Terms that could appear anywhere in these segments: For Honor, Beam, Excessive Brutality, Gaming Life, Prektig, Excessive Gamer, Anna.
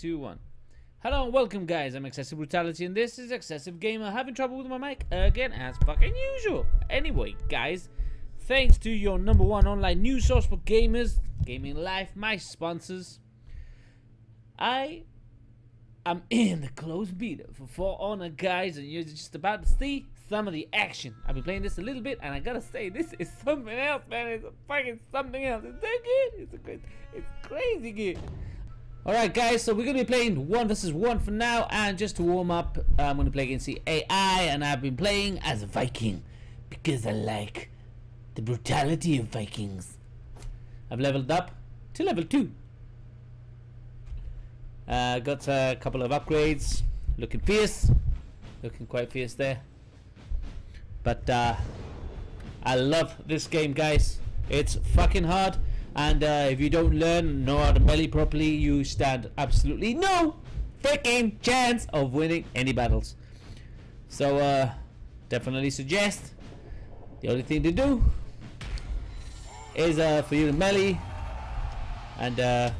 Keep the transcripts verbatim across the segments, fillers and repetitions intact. three, two, one. Hello and welcome, guys. I'm Excessive Brutality and this is Excessive Gamer. Having trouble with my mic again as fucking usual. Anyway, guys, thanks to your number one online news source for gamers, Gaming Life, my sponsors, I am in the closed beta for For Honor, guys, and you're just about to see some of the action. I've been playing this a little bit, and I gotta say, this is something else, man. It's fucking something else. It's that good. It's a good. It's crazy good. Alright, guys, so we're going to be playing one versus one for now, and just to warm up, I'm going to play against the A I, and I've been playing as a Viking, because I like the brutality of Vikings. I've leveled up to level two. Uh, got a couple of upgrades, looking fierce, looking quite fierce there. But uh, I love this game, guys. It's fucking hard. And uh, if you don't learn, know how to melee properly, you stand absolutely no freaking chance of winning any battles. So uh, definitely suggest the only thing to do is uh, for you to melee and uh,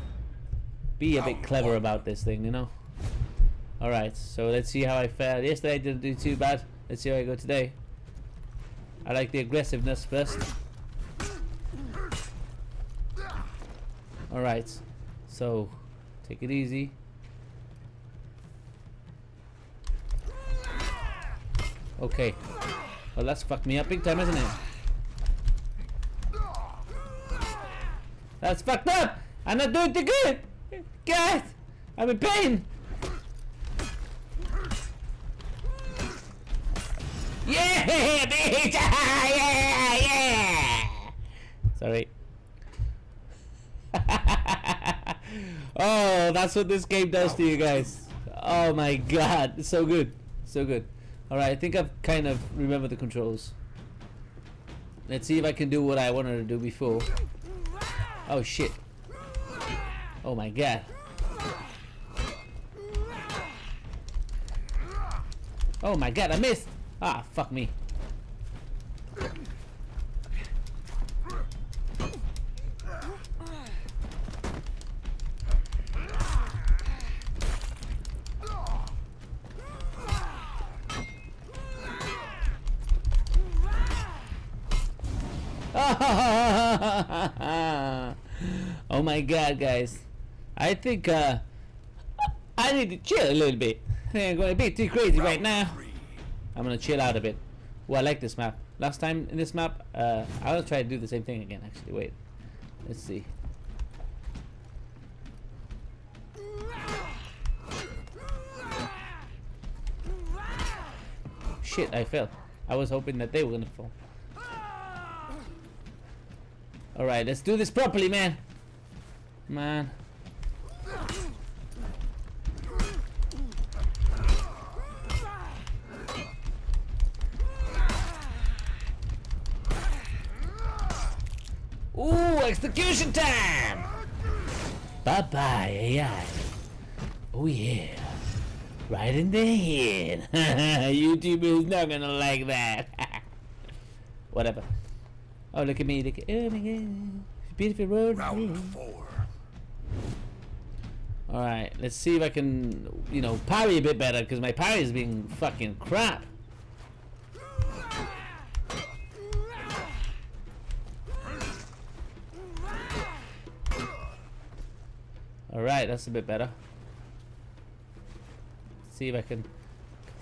be a bit clever about this thing, you know. Alright, so let's see how I fared. Yesterday I didn't do too bad. Let's see how I go today. I like the aggressiveness first. Alright, so take it easy. Okay, well, that's fucked me up big time, isn't it? That's fucked up! I'm not doing too good! Guys, I'm in pain! Yeah, bitch! Yeah, yeah! Sorry. Oh, that's what this game does to you guys. Oh my god, it's so good, so good. Alright, I think I've kind of remembered the controls. Let's see if I can do what I wanted to do before. Oh shit. Oh my god. Oh my god, I missed. Ah, fuck me. Oh my god, guys, I think uh, I need to chill a little bit. I ain't gonna be too crazy right now. I'm gonna chill out a bit. Well, I like this map. Last time in this map, uh, I'll try to do the same thing again. Actually, wait, let's see. Shit, I fell. I was hoping that they were gonna fall. Alright, let's do this properly, man. Man. Ooh, execution time! Bye-bye, A I. Oh, yeah. Right in the head. YouTuber is not gonna like that. Whatever. Oh, look at me, look at oh my god. Beautiful road. Round four. Alright, let's see if I can, you know, parry a bit better, because my parry is being fucking crap. Alright, that's a bit better. Let's see if I can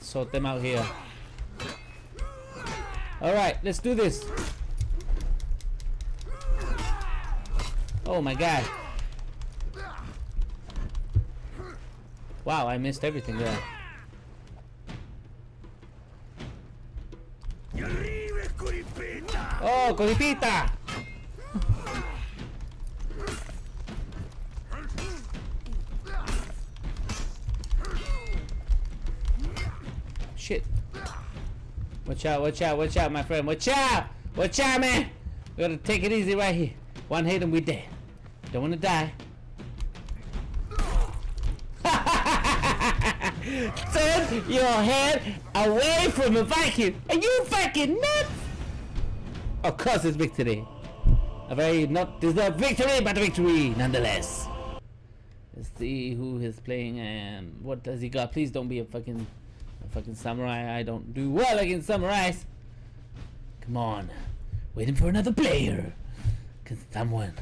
sort them out here. Alright, let's do this. Oh my god. Wow, I missed everything there. Oh, Coripita! Shit. Watch out, watch out, watch out, my friend. Watch out! Watch out, man! We gotta take it easy right here. One hit and we're dead. Don't want to die. Turn your head away from a Viking. Are you fucking nuts? Of course it's victory. A very not deserved victory, but victory nonetheless. Let's see who is playing and what does he got. Please don't be a fucking a fucking samurai. I don't do well against samurais. Come on. Waiting for another player. Can someone...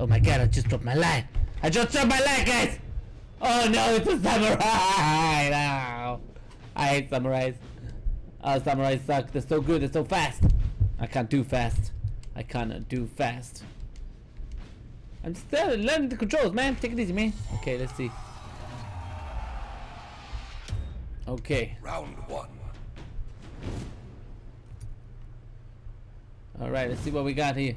Oh my god, I just dropped my light. I just dropped my light, guys! Oh no, it's a samurai! No. I hate samurais. Oh, samurais suck. They're so good. They're so fast. I can't do fast. I cannot do fast. I'm still learning the controls, man. Take it easy, man. Okay, let's see. Okay. Round one. Alright, let's see what we got here.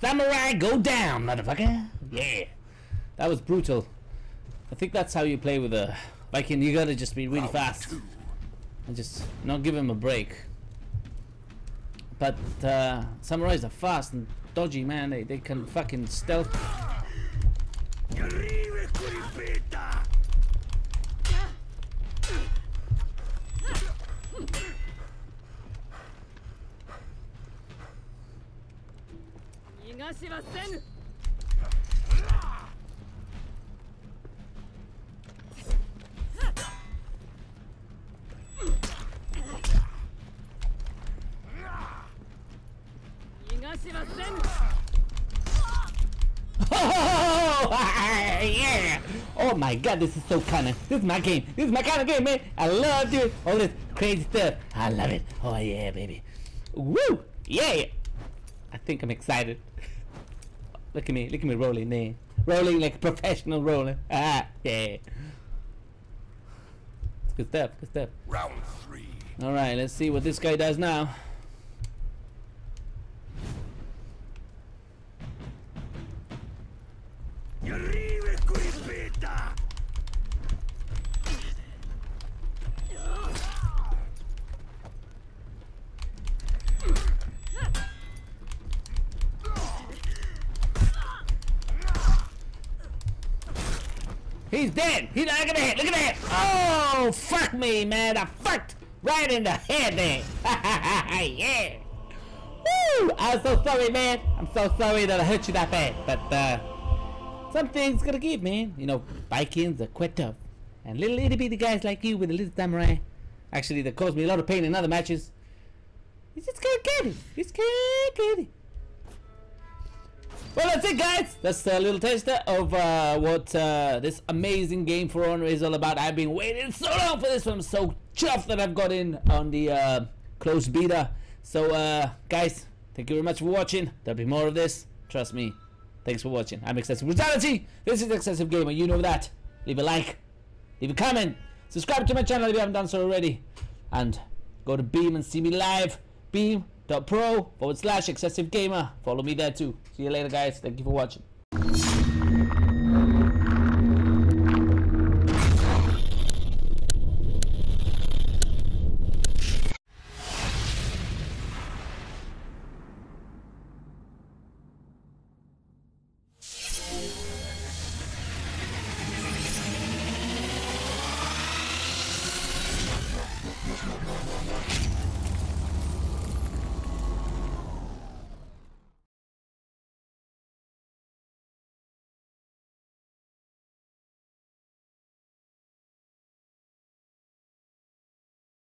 Samurai, go down, motherfucker. Yeah. That was brutal. I think that's how you play with a Viking. You gotta just be really Round fast. Two. And just not give him a break. But uh, samurais are fast and dodgy, man. They, they can fucking stealth. Oh, yeah. Oh my god, this is so cunning. This is my game. This is my kind of game, man. I love doing all this crazy stuff. I love it. Oh yeah, baby. Woo! Yeah! I think I'm excited. Look at me, look at me rolling there. Rolling like a professional roller. Ah, yeah. It's good stuff, good stuff. Round three. Alright, let's see what this guy does now. He's dead! He's not gonna hit! Look at that! Oh, fuck me, man! I fucked right in the head there! Yeah! Woo! I'm so sorry, man! I'm so sorry that I hurt you that bad, but, uh, something's gonna give, man. You know, Vikings are quite tough. And little itty bitty guys like you with a little samurai, actually, that caused me a lot of pain in other matches. You just can't get it! You just can't get it! Well, that's it, guys. That's a little taster of uh, what uh, this amazing game For Honor is all about. I've been waiting so long for this one. I'm so chuffed that I've got in on the uh, closed beta. So, uh, guys, thank you very much for watching. There'll be more of this. Trust me. Thanks for watching. I'm Excessive Brutality. This is Excessive Gamer. You know that. Leave a like. Leave a comment. Subscribe to my channel if you haven't done so already. And go to Beam and see me live. Beam. Dot pro forward slash excessive gamer. Follow me there too. See you later, guys. Thank you for watching.